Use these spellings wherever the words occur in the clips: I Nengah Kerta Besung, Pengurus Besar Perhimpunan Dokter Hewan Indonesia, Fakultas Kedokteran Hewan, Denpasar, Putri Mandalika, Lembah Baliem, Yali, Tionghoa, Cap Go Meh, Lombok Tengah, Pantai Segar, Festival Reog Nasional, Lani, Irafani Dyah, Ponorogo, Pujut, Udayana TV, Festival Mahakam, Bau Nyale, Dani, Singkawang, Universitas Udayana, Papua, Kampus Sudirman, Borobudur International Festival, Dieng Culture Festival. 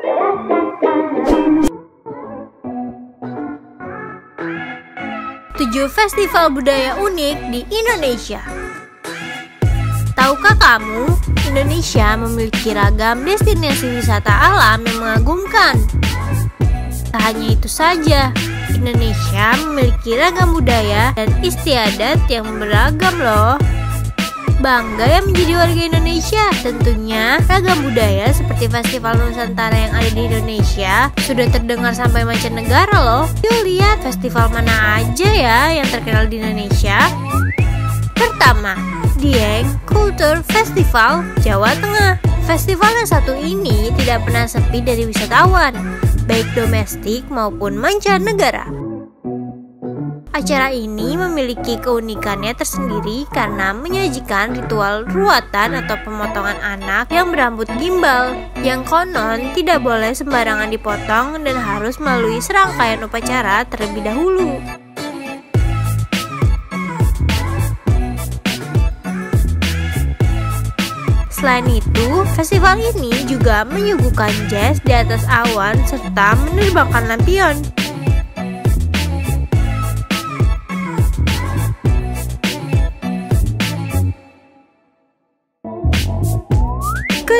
7 festival budaya unik di Indonesia. Tahukah kamu, Indonesia memiliki ragam destinasi wisata alam yang mengagumkan. Tak hanya itu saja, Indonesia memiliki ragam budaya dan istiadat yang beragam loh. Bangga yang menjadi warga Indonesia. Tentunya ragam budaya seperti festival Nusantara yang ada di Indonesia sudah terdengar sampai mancanegara loh. Yuk lihat festival mana aja ya yang terkenal di Indonesia. Pertama, Dieng Culture Festival Jawa Tengah. Festival yang satu ini tidak pernah sepi dari wisatawan, baik domestik maupun mancanegara. Acara ini memiliki keunikannya tersendiri karena menyajikan ritual ruatan atau pemotongan anak yang berambut gimbal, yang konon tidak boleh sembarangan dipotong dan harus melalui serangkaian upacara terlebih dahulu. Selain itu, festival ini juga menyuguhkan jazz di atas awan serta menerbangkan lampion.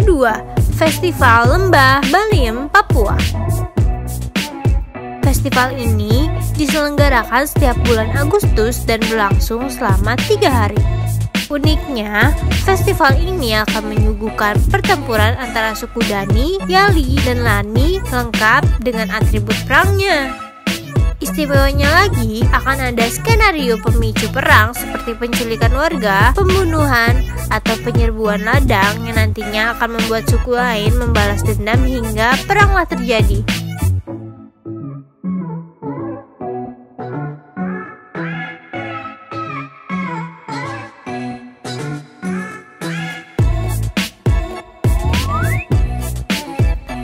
Kedua, Festival Lembah Baliem, Papua. Festival ini diselenggarakan setiap bulan Agustus dan berlangsung selama 3 hari. Uniknya, festival ini akan menyuguhkan pertempuran antara suku Dani, Yali, dan Lani lengkap dengan atribut perangnya. Istimewanya lagi, akan ada skenario pemicu perang seperti penculikan warga, pembunuhan, atau penyerbuan ladang yang nantinya akan membuat suku lain membalas dendam hingga peranglah terjadi.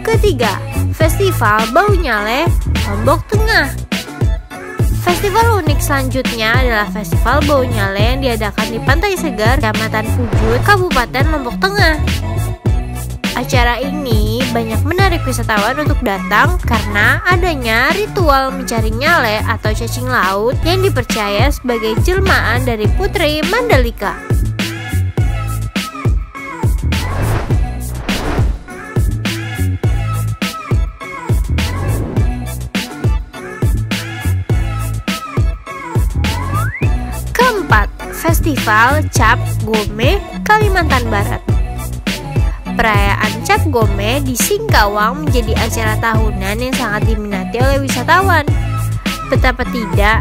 Ketiga, Festival Bau Nyale, Lombok Tengah. Festival unik selanjutnya adalah Festival Bau Nyale yang diadakan di Pantai Segar, Kecamatan Pujut, Kabupaten Lombok Tengah. Acara ini banyak menarik wisatawan untuk datang karena adanya ritual mencari nyale atau cacing laut yang dipercaya sebagai jelmaan dari Putri Mandalika. Festival Cap Go Meh, Kalimantan Barat. Perayaan Cap Go Meh di Singkawang menjadi acara tahunan yang sangat diminati oleh wisatawan. Betapa tidak,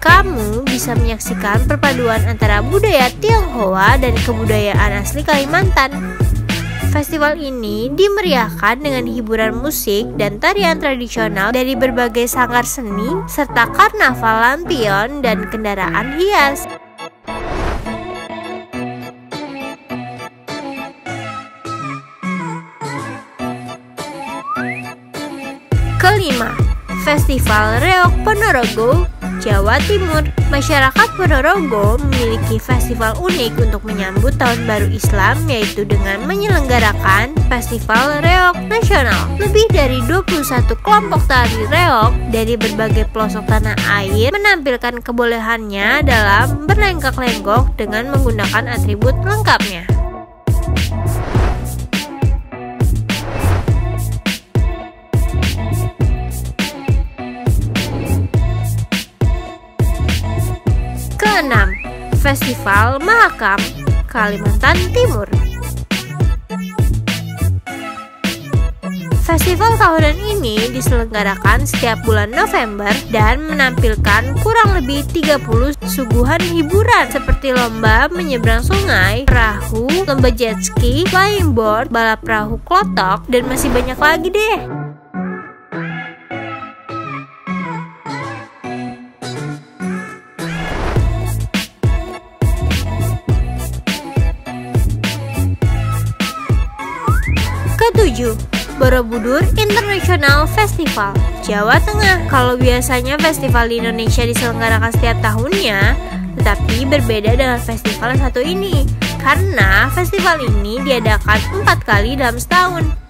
kamu bisa menyaksikan perpaduan antara budaya Tionghoa dan kebudayaan asli Kalimantan. Festival ini dimeriahkan dengan hiburan musik dan tarian tradisional dari berbagai sanggar seni, serta karnaval lampion dan kendaraan hias. Kelima, Festival Reog Ponorogo, Jawa Timur. Masyarakat Ponorogo memiliki festival unik untuk menyambut tahun baru Islam, yaitu dengan menyelenggarakan Festival Reog Nasional. Lebih dari 21 kelompok tari reog dari berbagai pelosok tanah air menampilkan kebolehannya dalam berlenggak-lenggok dengan menggunakan atribut lengkapnya. Keenam, Festival Mahakam, Kalimantan Timur. Festival tahunan ini diselenggarakan setiap bulan November dan menampilkan kurang lebih 30 suguhan hiburan seperti lomba menyeberang sungai, perahu, lomba jet ski, flying board, balap perahu klotok, dan masih banyak lagi deh. Ketujuh, Borobudur International Festival, Jawa Tengah. Kalau biasanya festival di Indonesia diselenggarakan setiap tahunnya, tetapi berbeda dengan festival yang satu ini, karena festival ini diadakan 4 kali dalam setahun.